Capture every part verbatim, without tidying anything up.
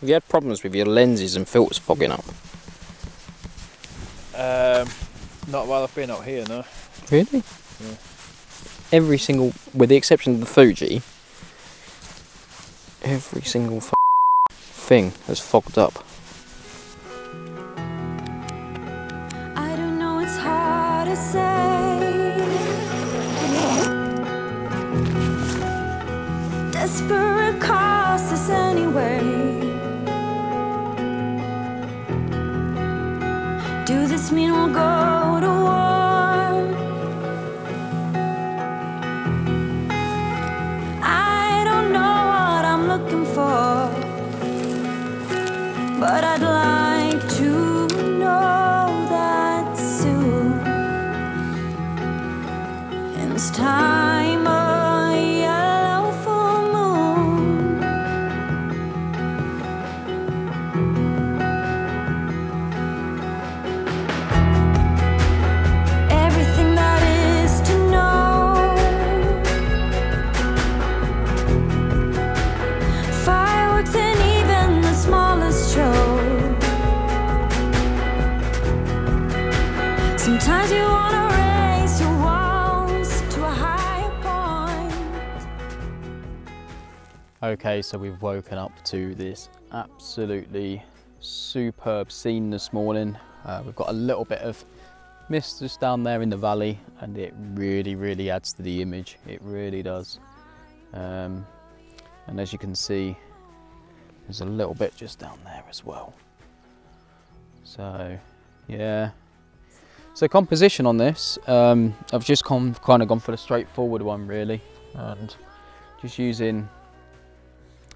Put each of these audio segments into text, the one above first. Have you had problems with your lenses and filters fogging up? Um, not while I've been out here, no. Really? Yeah. Every single, with the exception of the Fuji, every single f thing has fogged up. I don't know, it's hard to say. Desperate costs us anyway. Do this mean we'll go to war? I don't know what I'm looking for, but I'd like to know that soon. In this time of yellow full moon, sometimes you want to raise your walls to a higher point. Okay, so we've woken up to this absolutely superb scene this morning. Uh, we've got a little bit of mist just down there in the valley, and it really, really adds to the image. It really does. Um, and as you can see, there's a little bit just down there as well. So, yeah. So composition on this, um, I've just come, kind of gone for the straightforward one really, and just using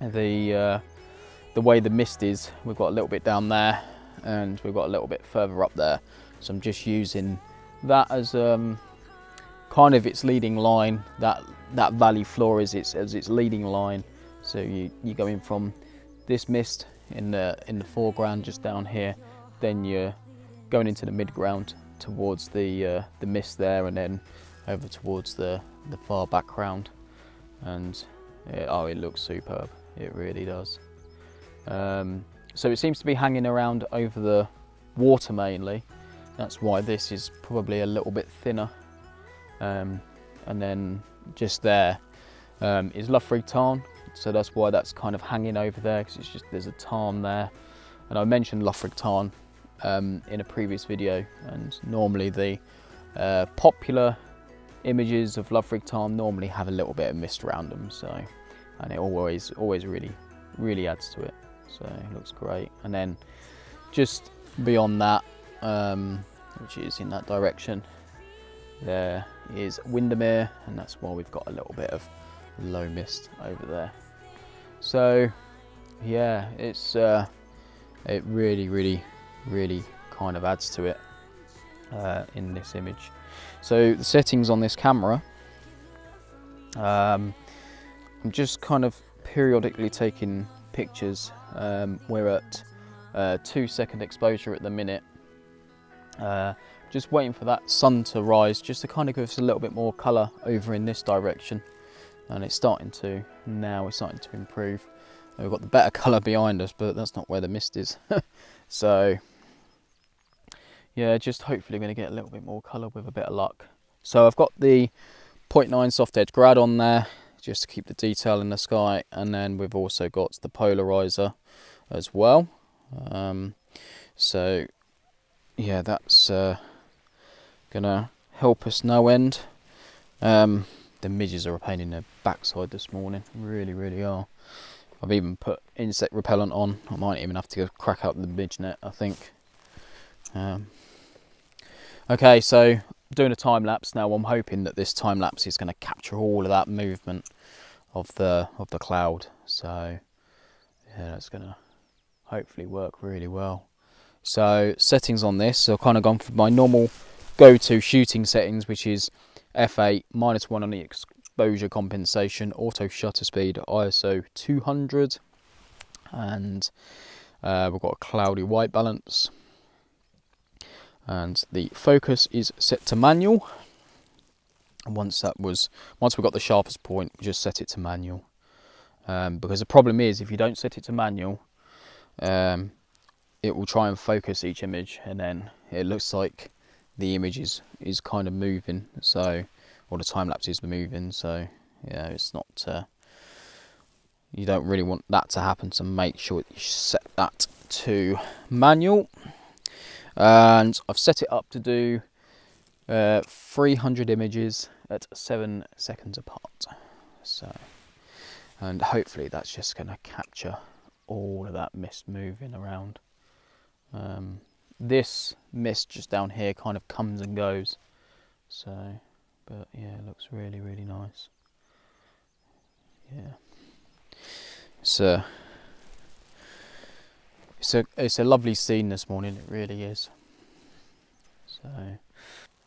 the uh, the way the mist is. We've got a little bit down there, and we've got a little bit further up there. So I'm just using that as um, kind of its leading line. That that valley floor is its as its leading line. So you you go in from this mist in the in the foreground just down here, then you're going into the mid ground towards the uh, the mist there, and then over towards the the far background, and it, oh, it looks superb. It really does. Um, so it seems to be hanging around over the water mainly. That's why this is probably a little bit thinner. Um, and then just there um, is Loughrigg Tarn, so that's why that's kind of hanging over there, because it's just there's a tarn there, and I mentioned Loughrigg Tarn Um, in a previous video, and normally the uh, popular images of Loughrigg Tarn normally have a little bit of mist around them, so, and it always always really really adds to it, so it looks great. And then just beyond that, um, which is in that direction, there is Windermere, and that's why we've got a little bit of low mist over there. So yeah, it's uh, it really really really kind of adds to it uh, in this image. So the settings on this camera, um, I'm just kind of periodically taking pictures. Um, we're at uh, two second exposure at the minute. Uh, just waiting for that sun to rise just to kind of give us a little bit more colour over in this direction, and it's starting to, now it's starting to improve. We've got the better colour behind us, but that's not where the mist is. So yeah, just hopefully going to get a little bit more colour with a bit of luck. So I've got the zero point nine soft edge grad on there just to keep the detail in the sky, and then we've also got the polarizer as well. Um, so yeah, that's uh, gonna help us no end. Um, the midges are a pain in their backside this morning, really, really are. I've even put insect repellent on. I might even have to go crack out the midge net, I think. Um, okay, so doing a time lapse now. I'm hoping that this time lapse is going to capture all of that movement of the of the cloud. So yeah, that's going to hopefully work really well. So settings on this, so I've kind of gone for my normal go-to shooting settings, which is F eight, minus one on the X. Exposure compensation, auto shutter speed, I S O two hundred, and uh, we've got a cloudy white balance, and the focus is set to manual. And once that was, once we got the sharpest point, we just set it to manual, um, because the problem is if you don't set it to manual, um, it will try and focus each image, and then it looks like the image is, is kind of moving, so, or the time lapse is moving, so yeah, it's not, uh, you don't really want that to happen, so make sure that you set that to manual. And I've set it up to do uh, three hundred images at seven seconds apart. So, and hopefully that's just going to capture all of that mist moving around. Um, this mist just down here kind of comes and goes. So, but yeah, it looks really, really nice. Yeah. So. It's a, it's a lovely scene this morning, it really is. So,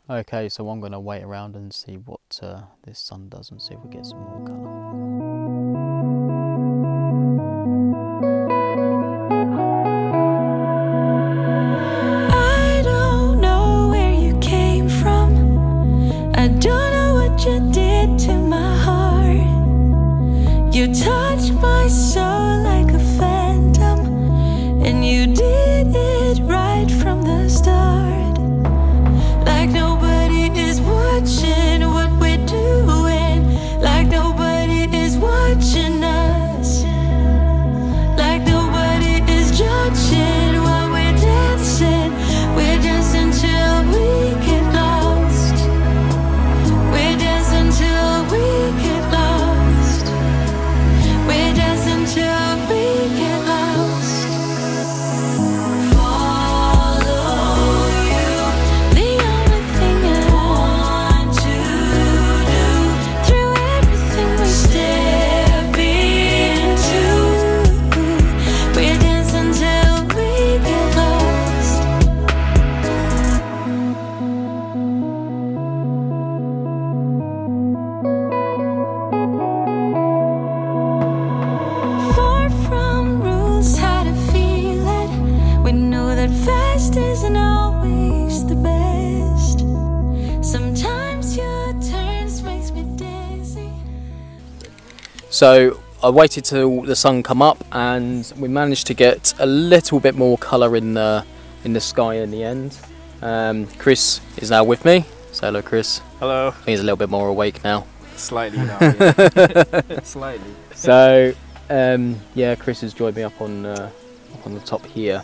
okay, so I'm going to wait around and see what uh, this sun does and see if we get some more colour. So I waited till the sun come up, and we managed to get a little bit more colour in the in the sky in the end. Um, Chris is now with me. So hello, Chris. Hello. I think he's a little bit more awake now. Slightly now. Yeah. Slightly. So um, yeah, Chris has joined me up on uh, up on the top here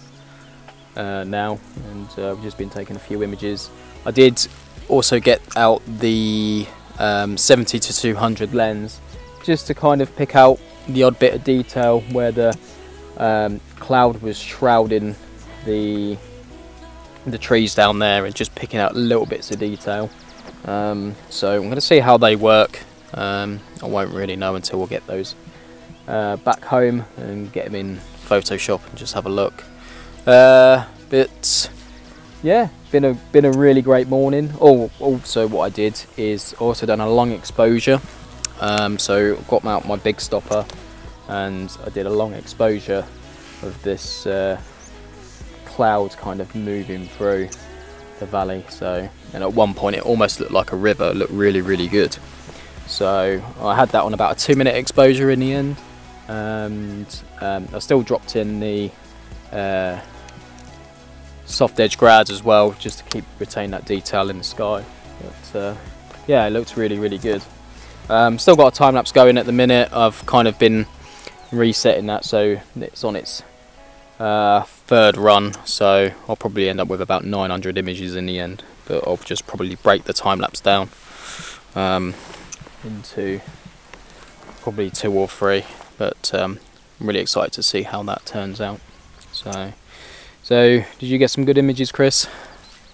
uh, now, and uh, we've just been taking a few images. I did also get out the um, seventy to two hundred lens, just to kind of pick out the odd bit of detail where the um, cloud was shrouding the the trees down there, and just picking out little bits of detail. Um, so I'm going to see how they work. Um, I won't really know until we'll get those uh, back home and get them in Photoshop and just have a look. Uh, but yeah, been a been a really great morning. Oh, also what I did is also done a long exposure. Um, so I've got out my big stopper, and I did a long exposure of this uh, cloud kind of moving through the valley. So, and at one point it almost looked like a river. It looked really, really good. So I had that on about a two minute exposure in the end, and um, I still dropped in the uh, soft edge grads as well, just to keep retain that detail in the sky. But uh, yeah, it looked really, really good. Um, still got a time lapse going at the minute. I've kind of been resetting that, so it's on its uh, third run, so I'll probably end up with about nine hundred images in the end, but I'll just probably break the time lapse down um, into probably two or three, but um, I'm really excited to see how that turns out. So, so did you get some good images, Chris?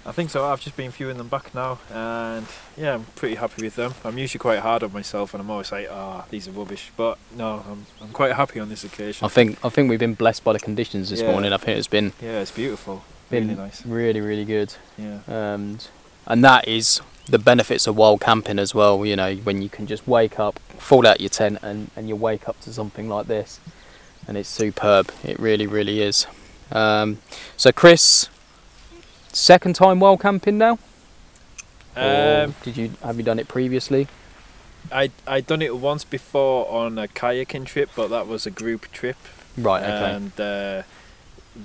I think so. I've just been viewing them back now, and yeah, I'm pretty happy with them. I'm usually quite hard on myself, and I'm always like, ah, oh, these are rubbish. But no, I'm I'm quite happy on this occasion. I think I think we've been blessed by the conditions this yeah. morning. I think it's been yeah, it's beautiful, been really nice, really really good. Yeah, and and that is the benefits of wild camping as well. You know, when you can just wake up, fall out your tent, and and you wake up to something like this, and it's superb. It really really is. Um, so Chris. Second time wild camping now? Um, did you have you done it previously? I I done it once before on a kayaking trip, but that was a group trip. Right. Okay. And uh,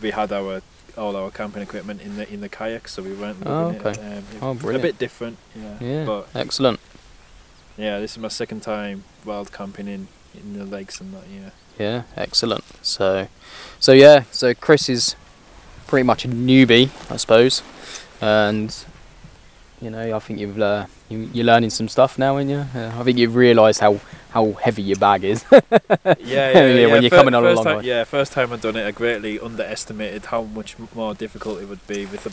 we had our all our camping equipment in the in the kayak, so we weren't oh, okay. it. Um, it oh, brilliant. A bit different. Yeah. yeah but excellent. Yeah, this is my second time wild camping in in the lakes and that. Yeah. Yeah, excellent. So, so yeah, so Chris is pretty much a newbie, I suppose, and you know, I think you've uh, you, you're learning some stuff now, aren't you? Uh, I think you've realised how how heavy your bag is. yeah, yeah, yeah, yeah. When you're first, coming on a long time, yeah, first time I've done it, I greatly underestimated how much more difficult it would be with a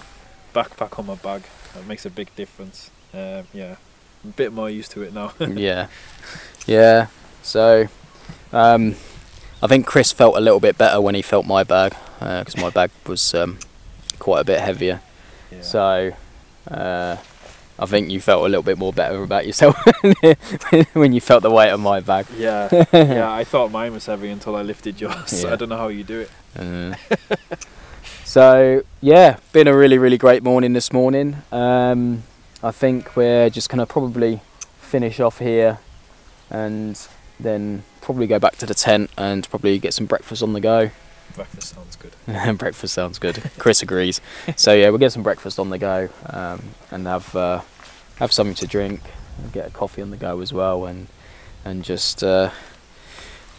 backpack on my bag. That makes a big difference. Um, yeah, I'm a bit more used to it now. yeah, yeah. So, um, I think Chris felt a little bit better when he felt my bag, because uh, my bag was um, quite a bit heavier. Yeah. So. Uh, I think you felt a little bit more better about yourself when you felt the weight of my bag. Yeah, yeah. I thought mine was heavy until I lifted yours. Yeah. So I don't know how you do it. Uh, so yeah, been a really, really great morning this morning. Um, I think we're just gonna probably finish off here, and then probably go back to the tent and probably get some breakfast on the go. Breakfast sounds good. breakfast sounds good. Chris agrees. So yeah, we'll get some breakfast on the go, um, and have uh, have something to drink, and get a coffee on the go as well, and and just uh,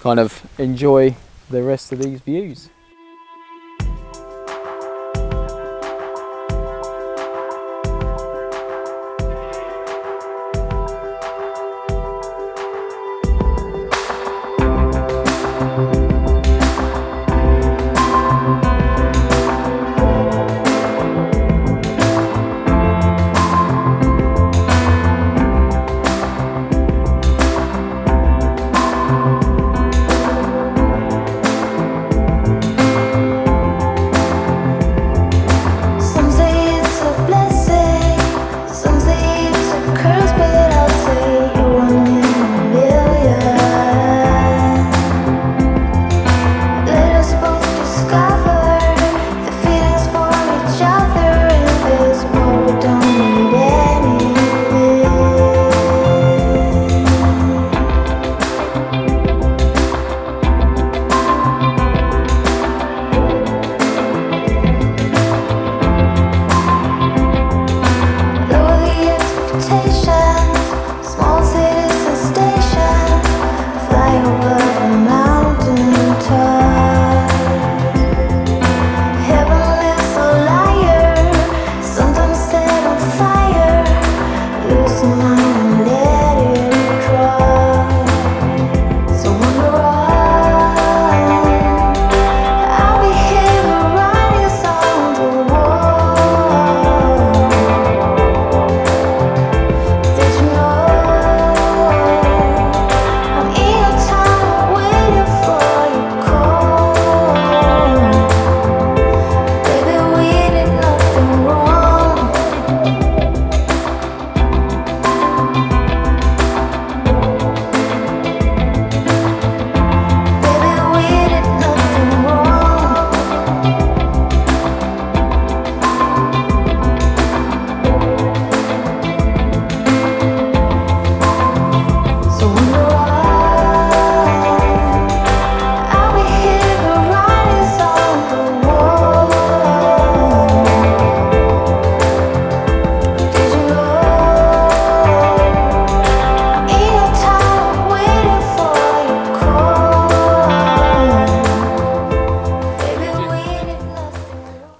kind of enjoy the rest of these views.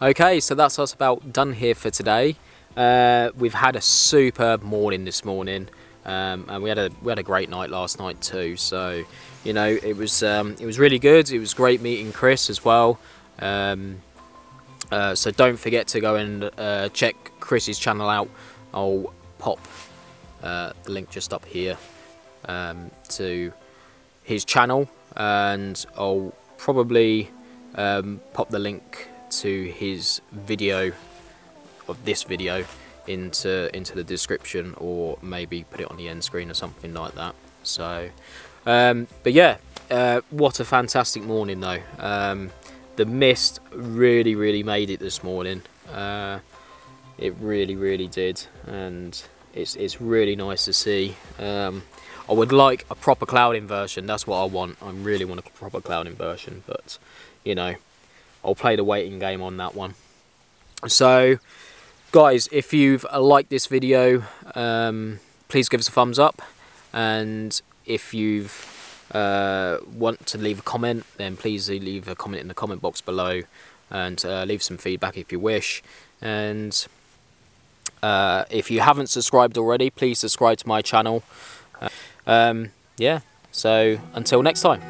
Okay, so that's us about done here for today. Uh, we've had a superb morning this morning, um, and we had a we had a great night last night too. So, you know, it was um, it was really good. It was great meeting Chris as well. Um, uh, so don't forget to go and uh, check Chris's channel out. I'll pop uh, the link just up here um, to his channel, and I'll probably um, pop the link to his video of this video into into the description, or maybe put it on the end screen or something like that. So um but yeah, uh what a fantastic morning though. Um the mist really really made it this morning. Uh it really really did, and it's it's really nice to see. um I would like a proper cloud inversion. That's what I want. I really want a proper cloud inversion, but you know, I'll play the waiting game on that one. So guys, if you've liked this video, um, please give us a thumbs up, and if you've uh, want to leave a comment, then please leave a comment in the comment box below, and uh, leave some feedback if you wish. And uh, if you haven't subscribed already, please subscribe to my channel. Um, yeah, so until next time.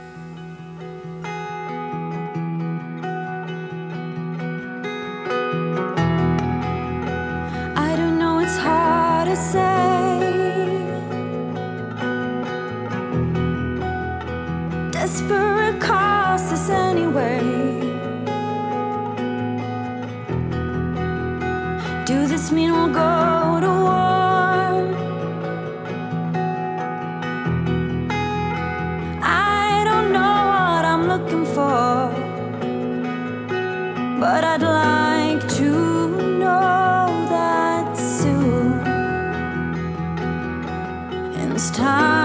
Desperate costs us anyway. Do this mean we'll go to war? I don't know what I'm looking for, but I'd like to know that soon. And it's time.